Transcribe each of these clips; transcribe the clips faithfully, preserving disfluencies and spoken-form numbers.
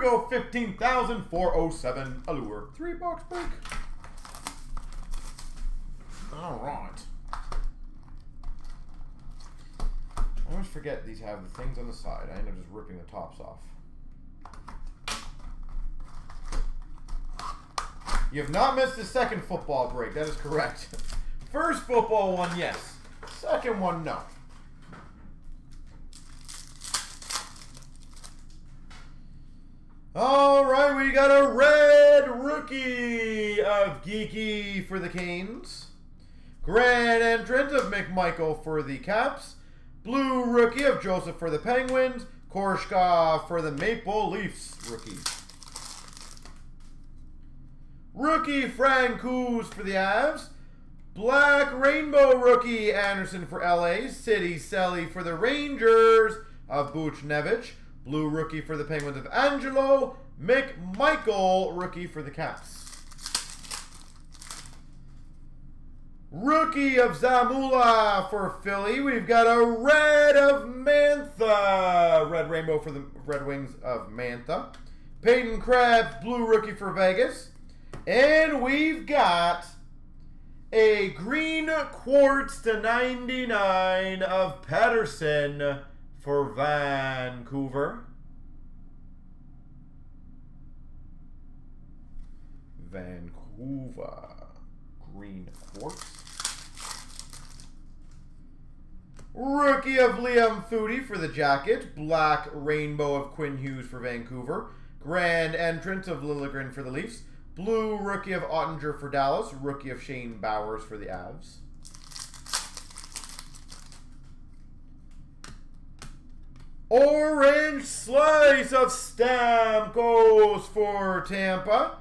we go, fifteen thousand four oh seven Allure. Three box break. All right. I always forget these have the things on the side. I end up just ripping the tops off. You have not missed the second football break. That is correct. First football one, yes. Second one, no. All right, we got a red rookie of Geeky for the Canes. Grand entrant of McMichael for the Caps. Blue rookie of Joseph for the Penguins. Korshkov for the Maple Leafs rookie. Rookie Frank Kuz for the Avs. Black Rainbow rookie Anderson for L A. City Selly for the Rangers of Buchnevich. Blue rookie for the Penguins of Angelo. McMichael rookie for the Caps. Rookie of Zamula for Philly. We've got a red of Mantha. Red Rainbow for the Red Wings of Mantha. Peyton Krebs, blue rookie for Vegas. And we've got a green quartz to ninety-nine of Patterson for Vancouver. Vancouver. Green quartz. Rookie of Liam Foudy for the Jackets. Black Rainbow of Quinn Hughes for Vancouver. Grand entrant of Lilligren for the Leafs. Blue rookie of Oettinger for Dallas. Rookie of Shane Bowers for the Avs. Orange slice of Stamkos for Tampa.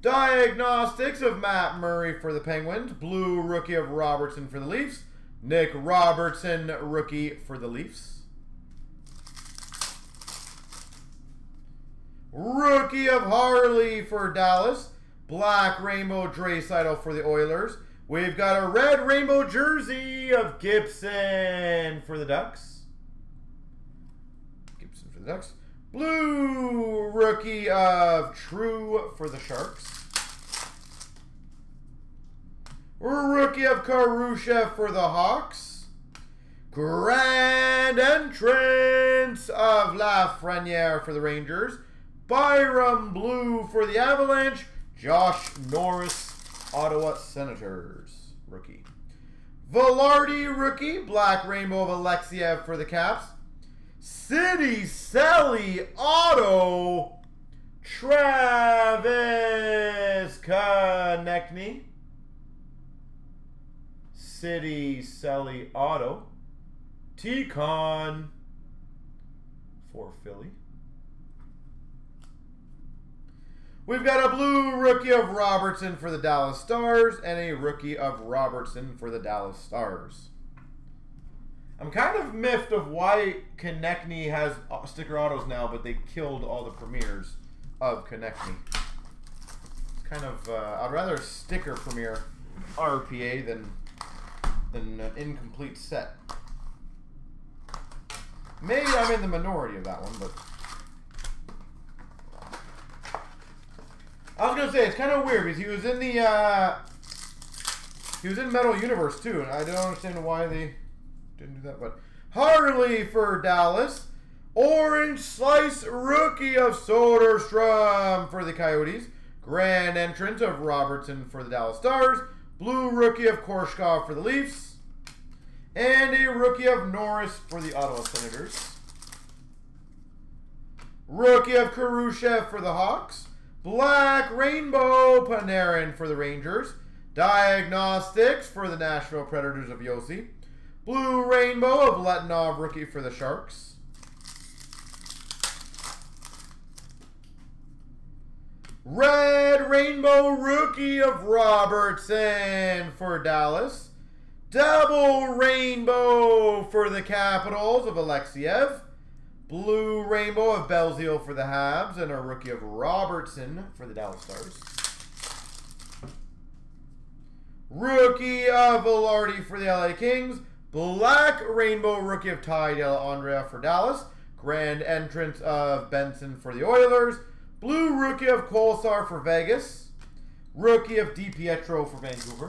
Diagnostics of Matt Murray for the Penguins. Blue rookie of Robertson for the Leafs. Nick Robertson, rookie for the Leafs. Rookie of Harley for Dallas. Black Rainbow Draisaitl for the Oilers. We've got a red rainbow jersey of Gibson for the Ducks. Gibson for the Ducks. Blue rookie of True for the Sharks. Rookie of Karashev for the Hawks. Grand entrance of Lafreniere for the Rangers. Byram blue for the Avalanche. Josh Norris, Ottawa Senators rookie. Vilardi rookie. Black rainbow of Alexiev for the Caps. City Selly Auto, Travis Konechny. City Selly Auto, T-Con for Philly. We've got a blue rookie of Robertson for the Dallas Stars and a rookie of Robertson for the Dallas Stars. I'm kind of miffed of why Konechny has sticker autos now, but they killed all the premieres of Konechny. It's kind of, uh, I'd rather sticker premiere R P A than, than an incomplete set. Maybe I'm in the minority of that one, but... I was going to say, it's kind of weird, because he was in the, uh... he was in Metal Universe, too, and I don't understand why they... Didn't do that, but Harley for Dallas. Orange slice rookie of Soderstrom for the Coyotes. Grand entrant of Robertson for the Dallas Stars. Blue rookie of Korshkov for the Leafs. And a rookie of Norris for the Ottawa Senators. Rookie of Karashev for the Hawks. Black Rainbow Panarin for the Rangers. Diagnostics for the Nashville Predators of Yossi. Blue Rainbow of Letunov, rookie for the Sharks. Red Rainbow, rookie of Robertson for Dallas. Double Rainbow for the Capitals of Alexiev. Blue Rainbow of Bellows for the Habs and a rookie of Robertson for the Dallas Stars. Rookie of Vilardi for the L A Kings. Black Rainbow rookie of Ty Dellandrea for Dallas. Grand entrance of Benson for the Oilers. Blue rookie of Kolsar for Vegas. Rookie of Di Pietro for Vancouver.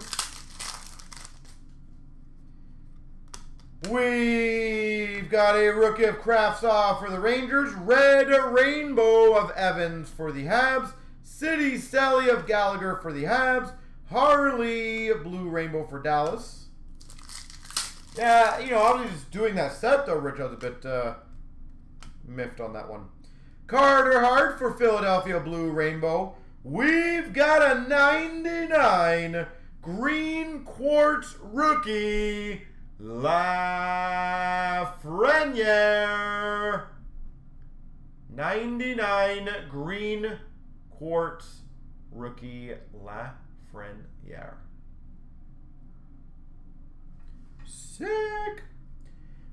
We've got a rookie of Kravtsov for the Rangers. Red rainbow of Evans for the Habs. City Sally of Gallagher for the Habs. Harley, blue rainbow for Dallas. Yeah, you know, I was just doing that set though, Rich. I was a bit uh, miffed on that one. Carter Hart for Philadelphia, blue rainbow. We've got a ninety-nine green quartz rookie, Lafreniere. ninety-nine green quartz rookie, Lafreniere. Sick.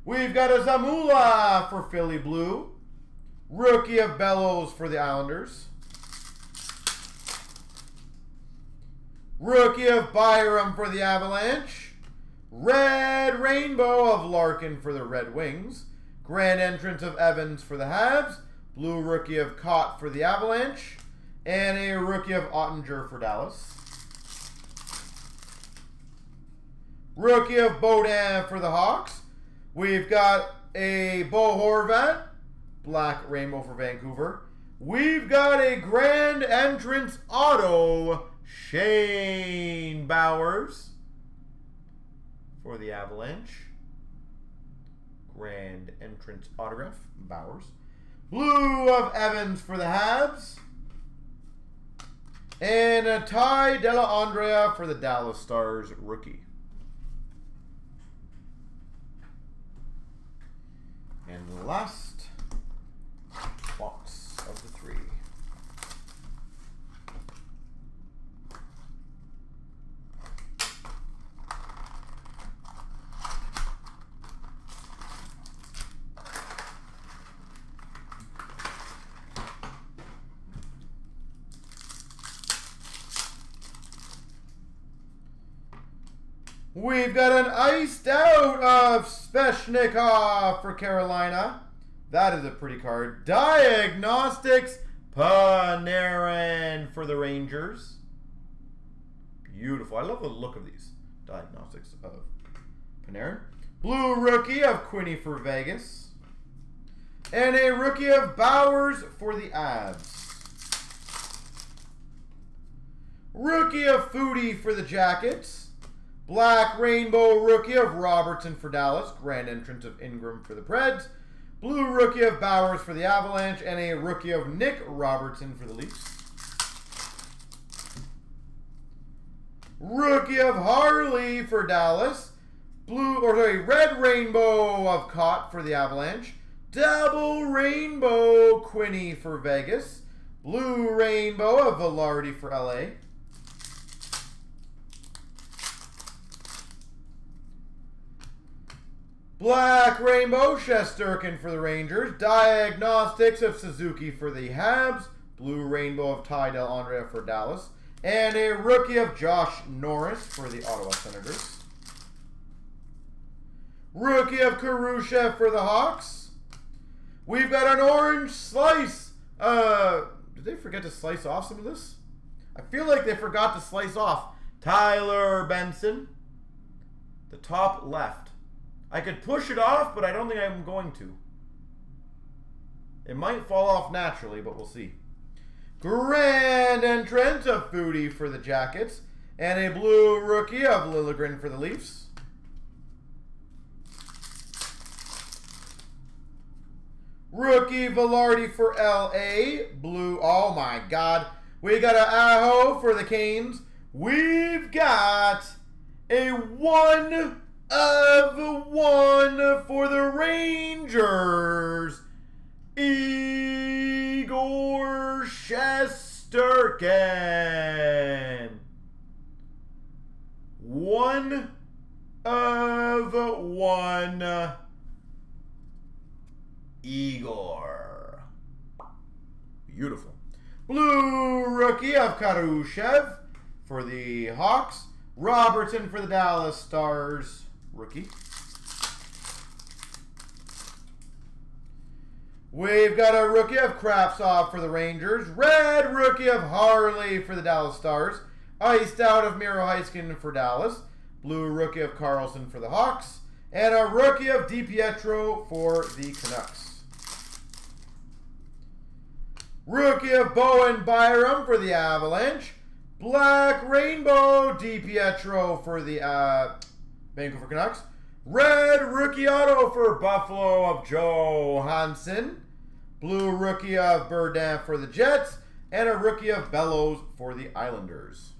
We've got a Zamula for Philly blue. Rookie of Bellows for the Islanders. Rookie of Byram for the Avalanche. Red rainbow of Larkin for the Red Wings. Grand entrance of Evans for the Habs. Blue rookie of Cott for the Avalanche. And a rookie of Oettinger for Dallas. Rookie of Beaudin for the Hawks. We've got a Bo Horvat. Black rainbow for Vancouver. We've got a grand entrance auto, Shane Bowers for the Avalanche. Grand entrance autograph, Bowers. Blue of Evans for the Habs. And a Ty Dellandrea for the Dallas Stars rookie. And the last box of the three. We've got an iced out of Svechnikov for Carolina. That is a pretty card. Diagnostics, Panarin for the Rangers. Beautiful. I love the look of these. Diagnostics of Panarin. Blue rookie of Quinny for Vegas. And a rookie of Bowers for the Avs. Rookie of Foudy for the Jackets. Black rainbow rookie of Robertson for Dallas. Grand entrance of Ingram for the Preds. Blue rookie of Bowers for the Avalanche. And a rookie of Nick Robertson for the Leafs. Rookie of Harley for Dallas. Blue, or sorry, red rainbow of Cott for the Avalanche. Double rainbow Quinny for Vegas. Blue rainbow of Vilardi for L A. Black rainbow, Shesterkin for the Rangers. Diagnostics of Suzuki for the Habs. Blue rainbow of Ty Dellandrea for Dallas. And a rookie of Josh Norris for the Ottawa Senators. Rookie of Karashev for the Hawks. We've got an orange slice. Uh, did they forget to slice off some of this? I feel like they forgot to slice off Tyler Benson. The top left. I could push it off, but I don't think I'm going to. It might fall off naturally, but we'll see. Grand entrance of Foudy for the Jackets. And a blue rookie of Lilligren for the Leafs. Rookie Vilardi for L A. Blue, oh my god. We got an Aho for the Canes. We've got a one... of one for the Rangers, Igor Shesterkin. One of one, Igor. Beautiful. Blue rookie of Karashev for the Hawks. Robertson for the Dallas Stars. Rookie. We've got a rookie of Kravtsov for the Rangers. Red rookie of Harley for the Dallas Stars. Iced out of Miro Heiskanen for Dallas. Blue rookie of Carlson for the Hawks. And a rookie of Di Pietro for the Canucks. Rookie of Bowen Byram for the Avalanche. Black Rainbow Di Pietro for the uh, Vancouver Canucks. Red rookie auto for Buffalo of Joe Hansen. Blue rookie of Berdin for the Jets. And a rookie of Bellows for the Islanders.